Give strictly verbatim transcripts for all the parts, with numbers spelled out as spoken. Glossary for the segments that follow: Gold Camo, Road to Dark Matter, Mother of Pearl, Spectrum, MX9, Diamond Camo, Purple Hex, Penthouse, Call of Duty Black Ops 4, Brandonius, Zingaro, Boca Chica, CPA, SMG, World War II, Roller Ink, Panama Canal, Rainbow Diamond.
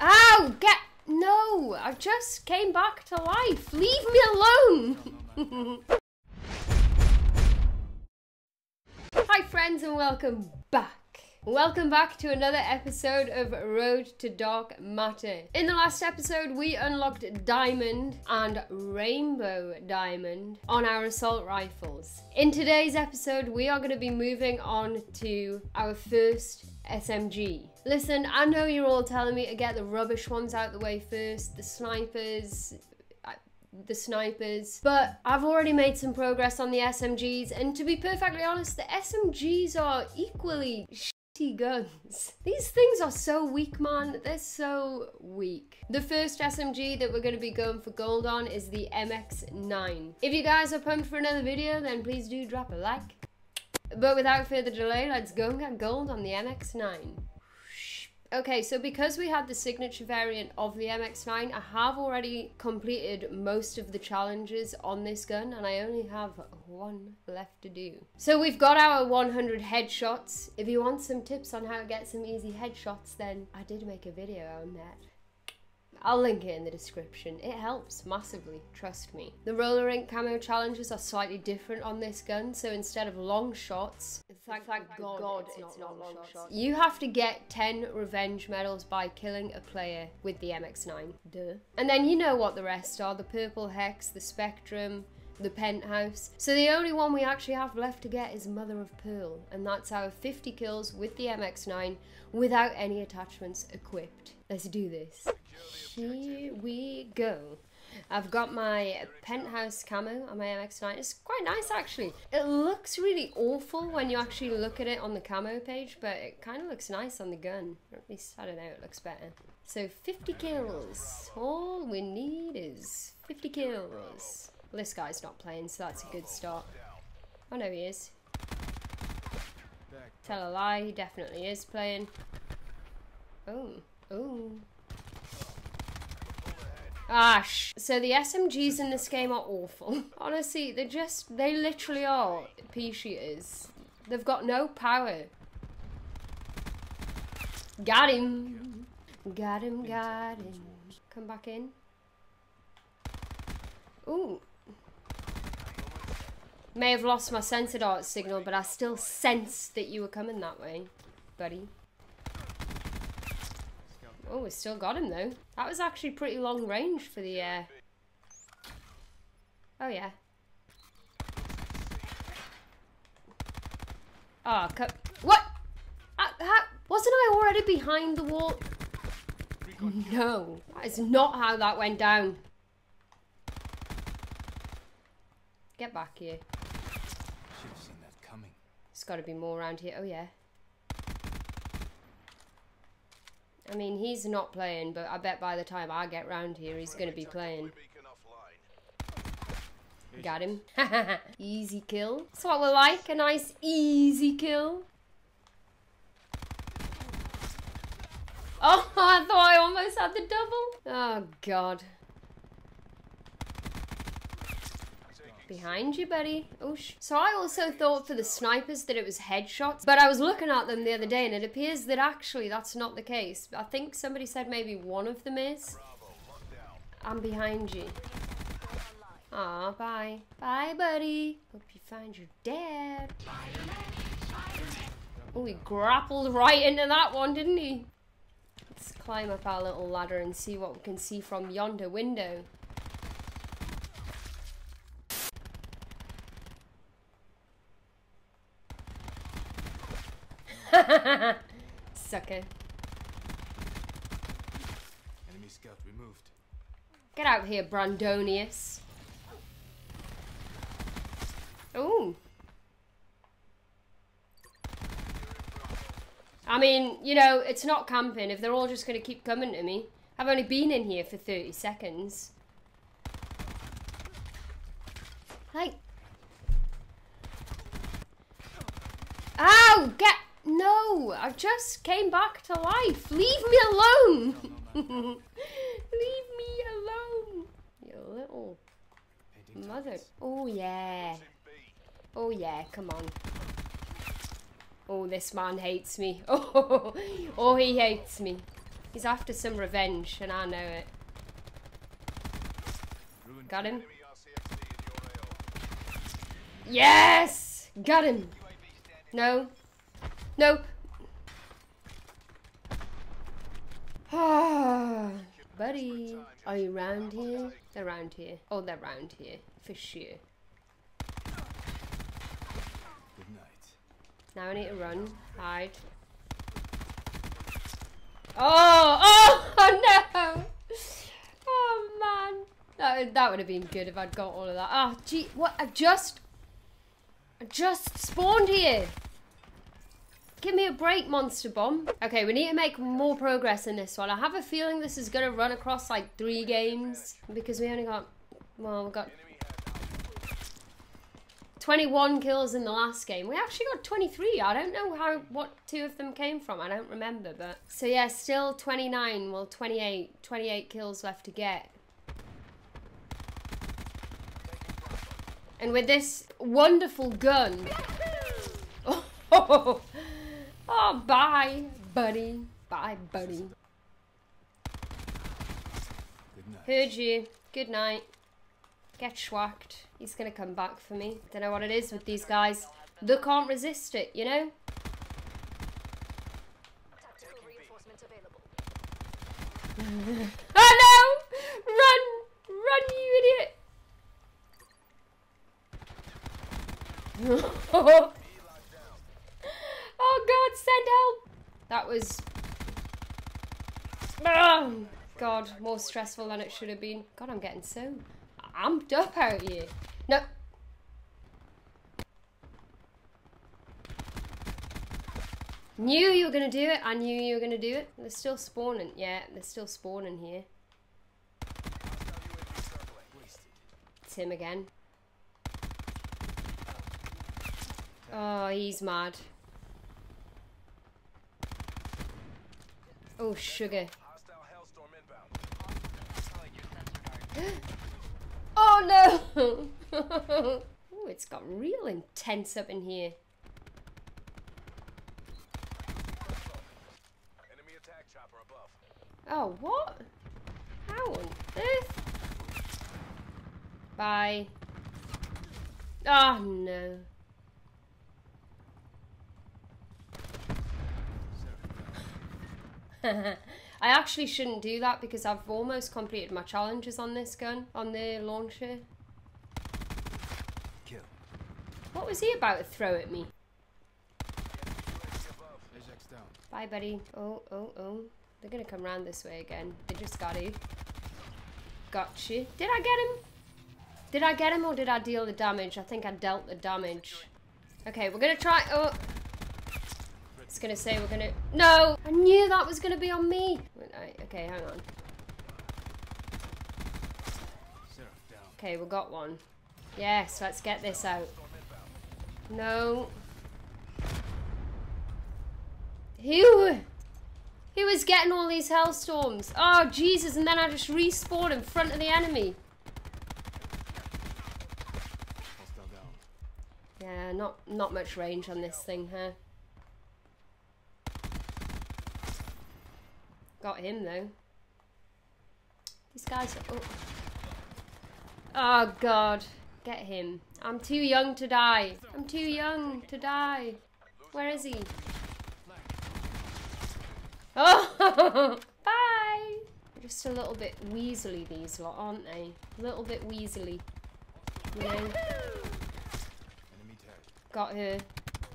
Ow! Get... No! I just came back to life! Leave me alone! Hi friends and welcome back! Welcome back to another episode of Road to Dark Matter. In the last episode we unlocked Diamond and Rainbow Diamond on our assault rifles. In today's episode we are going to be moving on to our first S M G. Listen, I know you're all telling me to get the rubbish ones out the way first, the snipers, the snipers, but I've already made some progress on the S M Gs, and to be perfectly honest, the S M Gs are equally shitty guns. These things are so weak, man. They're so weak. The first S M G that we're going to be going for gold on is the M X nine. If you guys are pumped for another video, then please do drop a like. But without further delay, let's go and get gold on the M X nine. Okay, so because we had the signature variant of the M X nine, I have already completed most of the challenges on this gun, and I only have one left to do. So we've got our one hundred headshots. If you want some tips on how to get some easy headshots, then I did make a video on that. I'll link it in the description. It helps massively, trust me. The Roller Ink camo challenges are slightly different on this gun, so instead of long shots, thank, thank God, God it's, it's not, not long shots. shots. You have to get ten revenge medals by killing a player with the M X nine. Duh. And then you know what the rest are, the Purple Hex, the Spectrum, the Penthouse. So the only one we actually have left to get is Mother of Pearl, and that's our fifty kills with the M X nine without any attachments equipped. Let's do this. Here we go. I've got my Penthouse camo on my M X nine. It's quite nice actually. It looks really awful when you actually look at it on the camo page, but it kind of looks nice on the gun. Or at least, I don't know, it looks better. So fifty kills. All we need is fifty kills. Well, this guy's not playing, so that's a good start. Oh no, he is. Tell a lie, he definitely is playing. Oh, oh. Ah, sh so the S M Gs in this game are awful. Honestly, they just, they literally are pea shooters. They've got no power. Got him. Got him, got him. Come back in. Ooh. May have lost my sensor dart signal, but I still sensed that you were coming that way, buddy. Oh, we still got him though. That was actually pretty long range for the air. Uh... Oh yeah. Ah, oh, what? I, I, wasn't I already behind the wall? No, that is not how that went down. Get back here. Should've seen that coming. There's got to be more around here. Oh yeah. I mean, he's not playing, but I bet by the time I get round here, he's going to be playing. Got him. Easy kill. That's what we like, a nice easy kill. Oh, I thought I almost had the double. Oh, God. Behind you, buddy. Oosh. So I also thought for the snipers that it was headshots, but I was looking at them the other day and it appears that actually that's not the case. I think somebody said maybe one of them is. I'm behind you. Aw, bye. Bye, buddy. Hope you find your dad. Oh, he grappled right into that one, didn't he? Let's climb up our little ladder and see what we can see from yonder window. Sucker. Enemy scout removed. Get out here, Brandonius. Oh. I mean, you know, it's not camping if they're all just going to keep coming to me. I've only been in here for thirty seconds. Like. Ow! Get. No, I just came back to life. Leave me alone. Leave me alone. You little mother. Oh, yeah. Oh, yeah. Come on. Oh, this man hates me. Oh, oh, he hates me. He's after some revenge, and I know it. Got him. Yes! Got him! No. No! Ah, buddy. Are you round here? They're round here. Oh, they're round here. For sure. Now I need to run. Hide. Oh! Oh! Oh no! Oh man! That, that would have been good if I'd got all of that. Ah, oh, gee, what? I've just... I just spawned here! Give me a break, monster bomb. Okay, we need to make more progress in this one. I have a feeling this is gonna run across like three games. Because we only got... Well, we got... twenty-one kills in the last game. We actually got twenty-three. I don't know how what two of them came from. I don't remember, but so yeah, still twenty-nine, well twenty-eight, twenty-eight kills left to get. And with this wonderful gun. Oh, oh, oh. Oh bye, buddy. Bye, buddy. Heard you. Good night. Get schwacked. He's gonna come back for me. Don't know what it is with these guys. They can't resist it, you know? Oh no! Run! Run, you idiot! Oh god, send help! That was... Oh, god, more stressful than it should have been. God, I'm getting so... amped up out here. No. Knew you were gonna do it. I knew you were gonna do it. They're still spawning. Yeah, they're still spawning here. It's him again. Oh, he's mad. Oh, sugar. Oh no! Oh, it's got real intense up in here. Enemy attack chopper above. Oh, what? How on earth? Bye. Oh no. I actually shouldn't do that because I've almost completed my challenges on this gun, on the launcher. Kill. What was he about to throw at me? Down. Bye, buddy. Oh, oh, oh. They're gonna come round this way again. They just got you. Got you. Did I get him? Did I get him or did I deal the damage? I think I dealt the damage. Okay, we're gonna try... Oh. Gonna say we're gonna no I knew that was gonna be on me. Right, okay, hang on. Okay, we got one. Yes, let's get this out. No. Who who was getting all these hellstorms? Oh Jesus, and then I just respawned in front of the enemy. Yeah, not not much range on this thing, huh? Got him though. These guys are. Oh. Oh god. Get him. I'm too young to die. I'm too young to die. Where is he? Oh! Bye! Just a little bit weaselly, these lot, aren't they? A little bit weaselly. You know? Got her.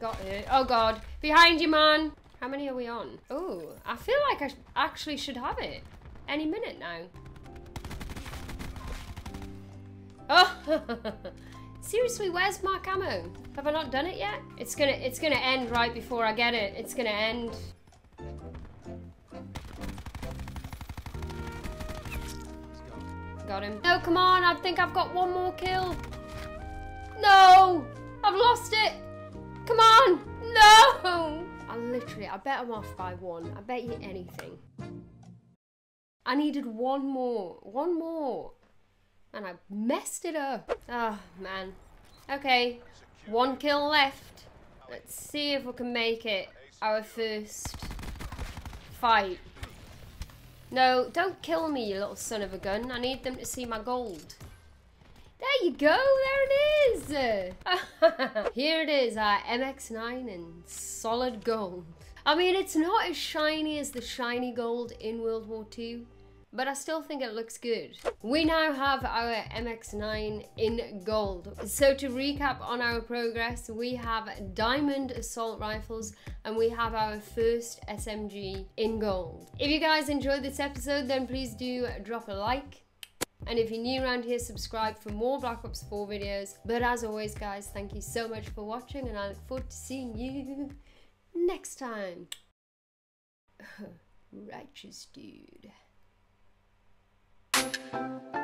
Got her. Oh god. Behind you, man! How many are we on? Oh, I feel like I sh actually should have it any minute now. Oh, seriously, where's my camo? Have I not done it yet? It's gonna, it's gonna end right before I get it. It's gonna end. Got him. No, come on! I think I've got one more kill. No, I've lost it. Come on, no. I literally, I bet I'm off by one. I bet you anything. I needed one more. One more. And I messed it up. Oh, man. Okay. One kill left. Let's see if we can make it our first fight. No, don't kill me, you little son of a gun. I need them to see my gold. There you go, there it is. Here it is, our M X nine in solid gold. I mean, it's not as shiny as the shiny gold in World War Two, but I still think it looks good. We now have our M X nine in gold. So to recap on our progress, we have diamond assault rifles and we have our first S M G in gold. If you guys enjoyed this episode, then please do drop a like. And if you're new around here, subscribe for more Black Ops four videos. But as always, guys, thank you so much for watching and I look forward to seeing you next time. Righteous dude. Thank you.